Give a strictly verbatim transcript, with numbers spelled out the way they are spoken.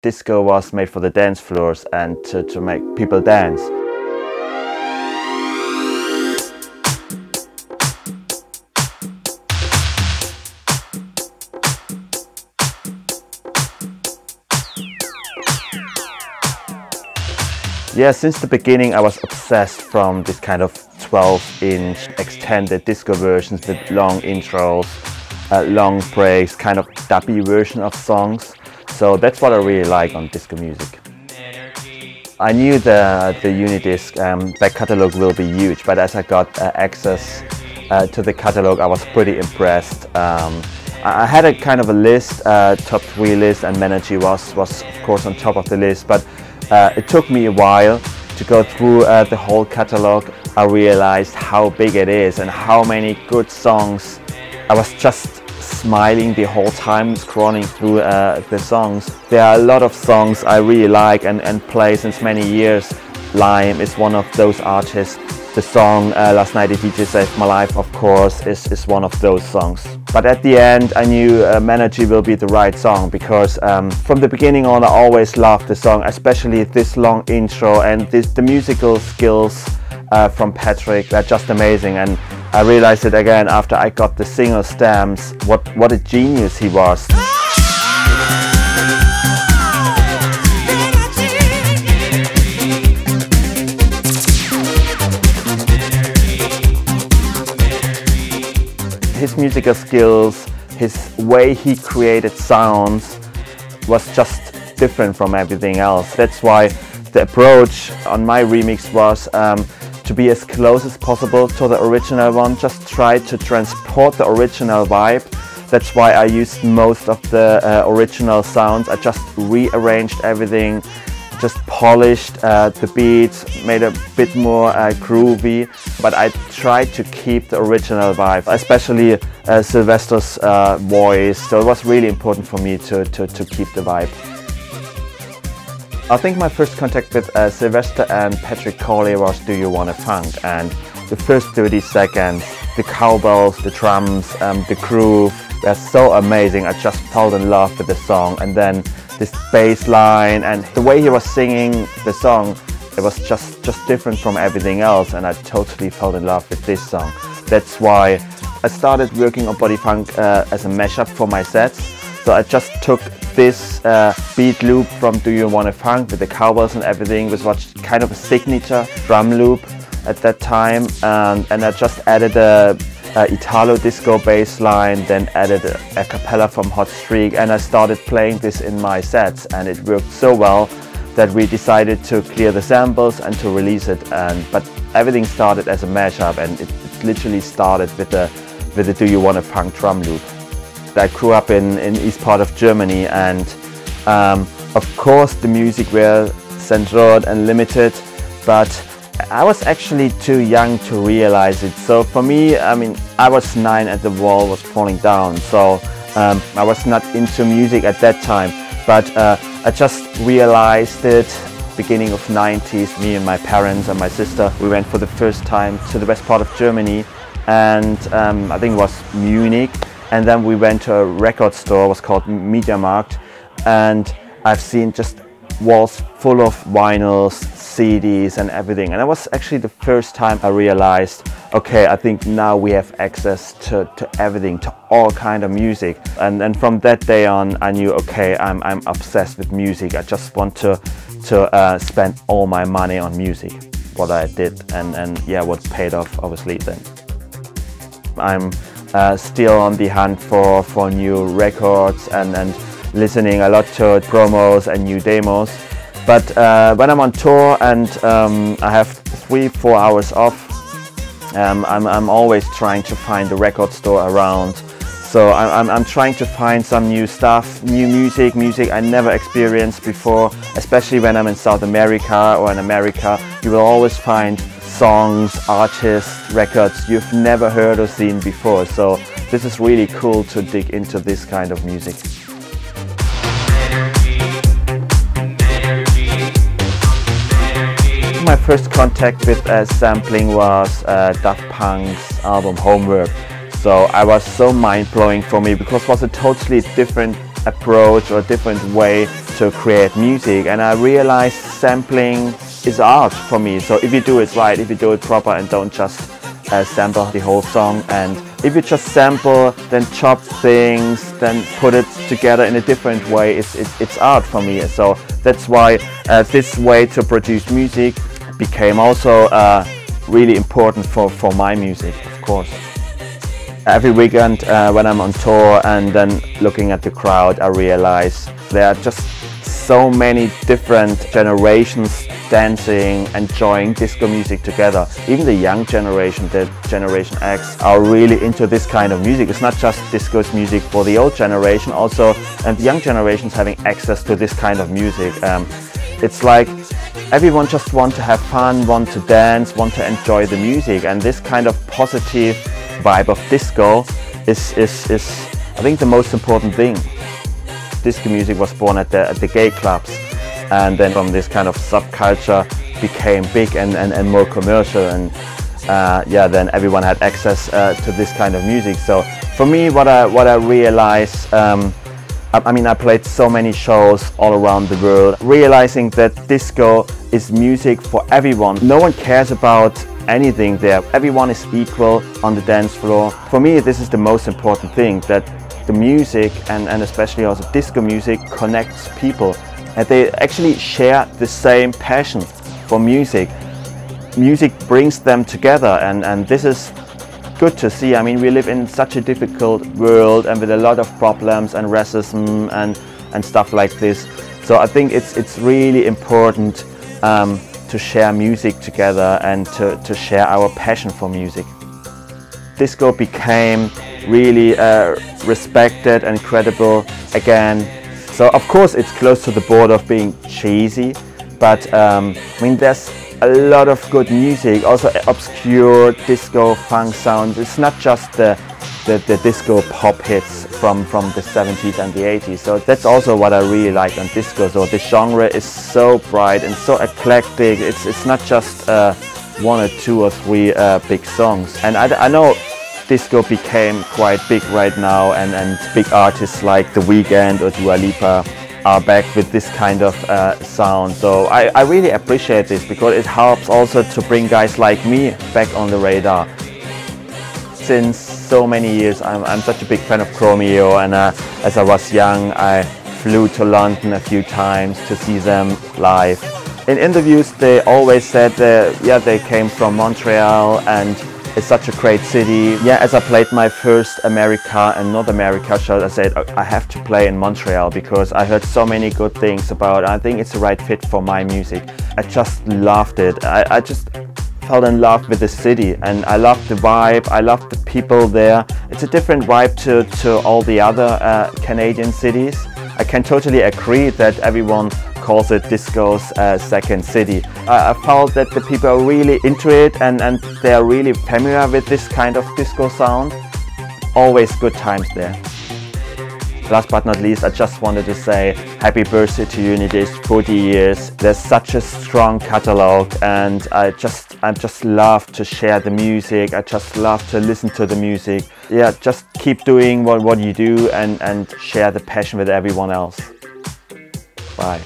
Disco was made for the dance floors and to, to make people dance. Yeah, since the beginning I was obsessed from this kind of twelve inch extended disco versions with long intros, uh, long breaks, kind of dubby version of songs. So that's what I really like on disco music. I knew the, the Unidisc um, back catalogue will be huge, but as I got uh, access uh, to the catalogue I was pretty impressed. Um, I had a kind of a list, uh, top three list, and Menergy was, was of course on top of the list, but Uh, it took me a while to go through uh, the whole catalogue. I realized how big it is and how many good songs. I was just smiling the whole time scrolling through uh, the songs. There are a lot of songs I really like and, and play since many years. Lime is one of those artists. The song uh, Last Night the D J Saved My Life, of course, is, is one of those songs. But at the end I knew uh, Menergy will be the right song, because um, from the beginning on I always loved the song, especially this long intro, and this, the musical skills uh, from Patrick are just amazing. And I realized it again after I got the single stamps, what, what a genius he was. His musical skills, his way he created sounds was just different from everything else. That's why the approach on my remix was um, to be as close as possible to the original one, just try to transport the original vibe. That's why I used most of the uh, original sounds. I just rearranged everything, just polished uh, the beats, made a bit more uh, groovy, but I tried to keep the original vibe, especially uh, Sylvester's uh, voice, so it was really important for me to, to, to keep the vibe. I think my first contact with uh, Sylvester and Patrick Cowley was Do You Wanna Funk, and the first thirty seconds, the cowbells, the drums, um, the groove, they're so amazing. I just fell in love with the song, and then this bass line and the way he was singing the song, it was just, just different from everything else, and I totally fell in love with this song. That's why I started working on Body Funk uh, as a mashup for my sets. So I just took this uh, beat loop from Do You Wanna Funk with the cowbells and everything, which was kind of a signature drum loop at that time, um, and I just added a Uh, Italo disco bass line, then added a, a cappella from Hot Streak, and I started playing this in my sets, and it worked so well that we decided to clear the samples and to release it. And but everything started as a mashup, and it, it literally started with the with the Do You Wanna Funk drum loop. I grew up in in east part of Germany, and um, of course the music were censored and limited, but I was actually too young to realize it. So for me, I mean, I was nine and the wall was falling down. So um, I was not into music at that time, but uh, I just realized it beginning of nineties. Me and my parents and my sister, we went for the first time to the west part of Germany, and um, I think it was Munich. And then we went to a record store, it was called MediaMarkt, and I've seen just walls full of vinyls, C Ds and everything, and that was actually the first time I realized, okay, I think now we have access to, to everything, to all kind of music. And, and from that day on I knew, okay, I'm, I'm obsessed with music. I just want to, to uh, spend all my money on music, what I did, and, and yeah, what paid off obviously then. I'm uh, still on the hunt for, for new records, and, and listening a lot to promos and new demos. But uh, when I'm on tour and um, I have three, four hours off, um, I'm, I'm always trying to find the record store around. So I'm, I'm trying to find some new stuff, new music, music I never experienced before, especially when I'm in South America or in America. You will always find songs, artists, records you've never heard or seen before. So this is really cool to dig into this kind of music. My first contact with uh, sampling was uh, Daft Punk's album Homework. So I was so mind-blowing for me, because it was a totally different approach or different way also create music, and I realized sampling is art for me. So if you do it right, if you do it proper and don't just uh, sample the whole song, and if you just sample, then chop things, then put it together in a different way, it's, it's, it's art for me. So that's why uh, this way to produce music became also uh, really important for, for my music, of course. Every weekend uh, when I'm on tour and then looking at the crowd, I realize there are just so many different generations dancing, enjoying disco music together. Even the young generation, the Generation X, are really into this kind of music. It's not just disco music for the old generation, also and the young generations having access to this kind of music. Um, it's like everyone just wants to have fun, want to dance, want to enjoy the music, and this kind of positive vibe of disco is, is, is I think the most important thing. Disco music was born at the, at the gay clubs, and then from this kind of subculture became big and, and, and more commercial, and uh, yeah, then everyone had access uh, to this kind of music. So for me, what I, what I realized, um, I, I mean I played so many shows all around the world, realizing that disco is music for everyone. No one cares about anything there. Everyone is equal on the dance floor. For me, this is the most important thing, that the music and, and especially also disco music connects people, and they actually share the same passion for music. Music brings them together, and, and this is good to see. I mean, we live in such a difficult world and with a lot of problems and racism and, and stuff like this. So I think it's, it's really important um, to share music together and to, to share our passion for music. Disco became really uh, respected and credible again. So of course it's close to the border of being cheesy, but um, I mean there's a lot of good music, also obscure disco funk sounds. It's not just the, the, the disco pop hits from, from the seventies and the eighties. So that's also what I really like on disco. So the genre is so bright and so eclectic. It's, it's not just uh, one or two or three uh, big songs. And I, I know disco became quite big right now, and, and big artists like The Weeknd or Dua Lipa are back with this kind of uh, sound. So I, I really appreciate this, because it helps also to bring guys like me back on the radar. Since so many years I'm, I'm such a big fan of Chromeo, and uh, as I was young I flew to London a few times to see them live. In interviews they always said that, yeah, they came from Montreal and it's such a great city. Yeah, as I played my first America and North America show, I said I have to play in Montreal because I heard so many good things about it. I think it's the right fit for my music. I just loved it. I, I just fell in love with the city, and I loved the vibe, I loved the people there. It's a different vibe to, to all the other uh, Canadian cities. I can totally agree that everyone calls it disco's uh, second city. Uh, I felt that the people are really into it, and, and they are really familiar with this kind of disco sound. Always good times there. Last but not least, I just wanted to say happy birthday to Unidisc, forty years. There's such a strong catalogue, and I just, I just love to share the music. I just love to listen to the music. Yeah, just keep doing what, what you do, and, and share the passion with everyone else. Bye.